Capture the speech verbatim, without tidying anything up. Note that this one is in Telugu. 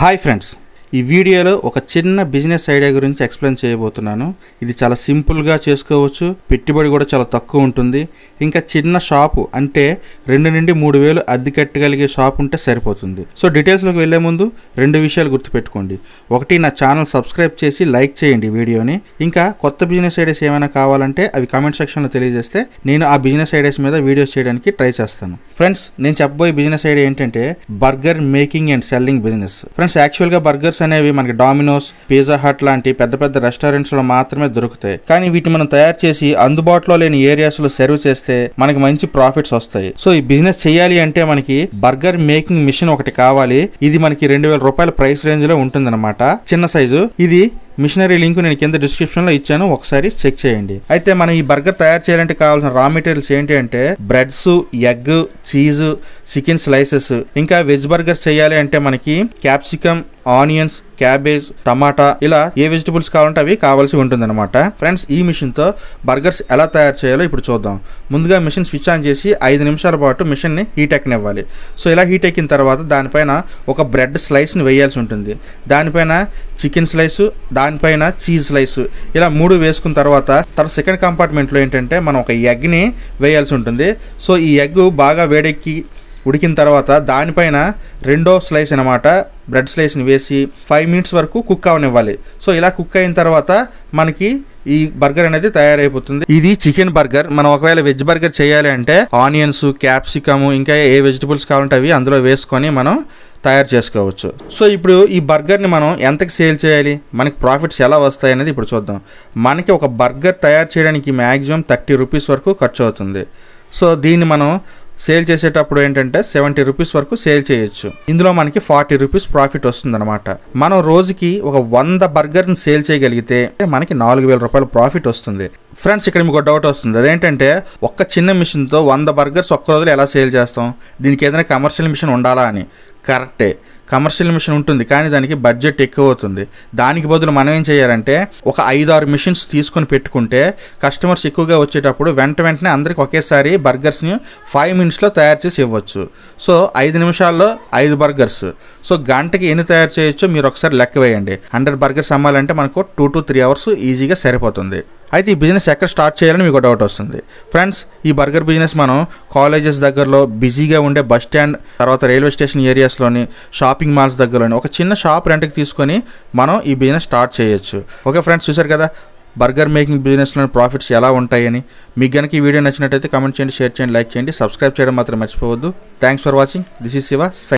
हाई फ्रेंड्स वीडियो ఒక చిన్న బిజినెస్ ఐడియా గురించి ఎక్స్‌ప్లెయిన్ చేయబోతున్నాను। ఇది చాలా సింపుల్ గా చేసుకోవచ్చు, పెట్టుబడి కూడా చాలా తక్కువ ఉంటుంది। ఇంకా చిన్న షాప్ అంటే రెండు నుండి మూడు వేలు అద్దె కట్టగలిగే షాప్ ఉంటే సరిపోతుంది। సో డీటెయిల్స్ లోకి వెళ్ళే ముందు రెండు విషయాలు గుర్తుపెట్టుకోండి। ఒకటి, నా ఛానల్ సబ్స్క్రైబ్ చేసి లైక్ చేయండి వీడియోని। ఇంకా కొత్త బిజినెస్ ఐడియాస్ ఏమైనా కావాలంటే అవి కామెంట్ సెక్షన్ లో తెలియజేస్తే నేను ఆ బిజినెస్ ఐడియాస్ మీద వీడియోస్ చేయడానికి ట్రై చేస్తాను। ఫ్రెండ్స్, నేను చెప్పబోయే బిజినెస్ ఐడియా ఏంటంటే burger making and selling business. Friends, actual గా బర్గర్ అనేవి మనకి డామినోస్, పిజ్జా హట్ లాంటి పెద్ద పెద్ద రెస్టారెంట్స్ లో మాత్రమే దొరుకుతాయి। కానీ వీటిని మనం తయారు చేసి అందుబాటులో లేని ఏరియాస్ లో సర్వ్ చేస్తే మనకి మంచి ప్రాఫిట్స్ వస్తాయి। సో ఈ బిజినెస్ చేయాలి అంటే మనకి బర్గర్ మేకింగ్ మిషన్ ఒకటి కావాలి। ఇది మనకి రెండు వేల రూపాయల ప్రైస్ రేంజ్ లో ఉంటుంది అనమాట, చిన్న సైజు। ఇది మిషనరీ లింక్ నేను కింద డిస్క్రిప్షన్ లో ఇచ్చాను, ఒకసారి చెక్ చేయండి। అయితే మనం ఈ బర్గర్ తయారు చేయాలంటే కావాల్సిన రా మెటీరియల్స్ ఏంటి అంటే breads, egg, cheese, chicken slices. ఇంకా వెజ్ బర్గర్స్ చేయాలి అంటే మనకి క్యాప్సికమ్, ఆనియన్స్, క్యాబేజ్, టమాటా ఇలా ఏ వెజిటబుల్స్ కావాలంటే అవి కావాల్సి ఉంటుందన్నమాట। ఫ్రెండ్స్, ఈ మిషన్ తో బర్గర్స్ ఎలా తయారు చేయాలో ఇప్పుడు చూద్దాం। ముందుగా మిషన్ స్విచ్ ఆన్ చేసి ఐదు నిమిషాల పాటు మిషన్ ని హీట్ ఎక్కనివ్వాలి। సో ఇలా హీట్ ఎక్కిన తర్వాత దానిపైన ఒక బ్రెడ్ స్లైస్ ని వేయాల్సి ఉంటుంది, దానిపైన చికెన్ స్లైస్, దానిపైన చీజ్ స్లైస్, ఇలా మూడు వేసుకున్న తర్వాత తర్వాత సెకండ్ కంపార్ట్మెంట్లో ఏంటంటే మనం ఒక ఎగ్ని వేయాల్సి ఉంటుంది। సో ఈ ఎగ్ బాగా వేడెక్కి ఉడికిన తర్వాత దానిపైన రెండో స్లైస్ అనమాట, బ్రెడ్ స్లైస్ని వేసి ఫైవ్ మినిట్స్ వరకు కుక్ అవనివ్వాలి। సో ఇలా కుక్ అయిన తర్వాత మనకి ఈ బర్గర్ అనేది తయారైపోతుంది। ఇది చికెన్ బర్గర్। మనం ఒకవేళ వెజ్ బర్గర్ చేయాలి అంటే ఆనియన్స్, క్యాప్సికమ్, ఇంకా ఏ వెజిటబుల్స్ కావాలంటే అవి అందులో వేసుకొని మనం తయారు చేసుకోవచ్చు। సో ఇప్పుడు ఈ బర్గర్ని మనం ఎంతకి సేల్ చేయాలి, మనకి ప్రాఫిట్స్ ఎలా వస్తాయి అనేది ఇప్పుడు చూద్దాం। మనకి ఒక బర్గర్ తయారు చేయడానికి మ్యాక్సిమం థర్టీ రూపీస్ వరకు ఖర్చు అవుతుంది। సో దీన్ని మనం సేల్ చేసేటప్పుడు ఏంటంటే సెవెంటీ రూపీస్ వరకు సేల్ చేయొచ్చు। ఇందులో మనకి ఫార్టీ రూపీస్ ప్రాఫిట్ వస్తుంది అనమాట। మనం రోజుకి ఒక వంద బర్గర్ని సేల్ చేయగలిగితే మనకి నాలుగు వేల రూపాయల ప్రాఫిట్ వస్తుంది। ఫ్రెండ్స్, ఇక్కడ మీకు డౌట్ వస్తుంది, అదేంటంటే ఒక్క చిన్న మిషన్తో వంద బర్గర్స్ ఒక్క రోజులో ఎలా సేల్ చేస్తాం, దీనికి ఏదైనా కమర్షియల్ మిషన్ ఉండాలా అని। కరెక్టే, కమర్షియల్ మిషన్ ఉంటుంది, కానీ దానికి బడ్జెట్ ఎక్కువ అవుతుంది। దానికి బదులు మనం ఏం చేయాలంటే ఒక ఐదు ఆరు మిషన్స్ తీసుకొని పెట్టుకుంటే కస్టమర్స్ ఎక్కువగా వచ్చేటప్పుడు వెంట వెంటనే అందరికి ఒకేసారి బర్గర్స్ని ఫైవ్ మినిట్స్లో తయారు చేసి ఇవ్వచ్చు। సో ఐదు నిమిషాల్లో ఐదు బర్గర్స్, సో గంటకి ఎన్ని తయారు చేయొచ్చో మీరు ఒకసారి లెక్క వేయండి। హండ్రెడ్ బర్గర్స్ అమ్మాలంటే మనకు టూ టు త్రీ అవర్స్ ఈజీగా సరిపోతుంది। అయితే ఈ బిజినెస్ ఎక్కడ స్టార్ట్ చేయాలని మీకు డౌట్ వస్తుంది। ఫ్రెండ్స్, ఈ బర్గర్ బిజినెస్ మనం కాలేజెస్ దగ్గరలో, బిజీగా ఉండే బస్ స్టాండ్, తర్వాత రైల్వే స్టేషన్ ఏరియాస్లోని, షాపింగ్ మాల్స్ దగ్గరలోని ఒక చిన్న షాప్ రెంట్కి తీసుకొని మనం ఈ బిజినెస్ స్టార్ట్ చేయొచ్చు। ఓకే ఫ్రెండ్స్, చూశారు కదా బర్గర్ మేకింగ్ బిజినెస్లోని ప్రాఫిట్స్ ఎలా ఉంటాయని। మీకు కనుక ఈ వీడియో నచ్చినట్టయితే కామెంట్ చేయండి, షేర్ చేయండి, లైక్ చేయండి, సబ్స్క్రైబ్ చేయడం మాత్రం మర్చిపోవద్దు। Thanks for watching. This is Shiva Sye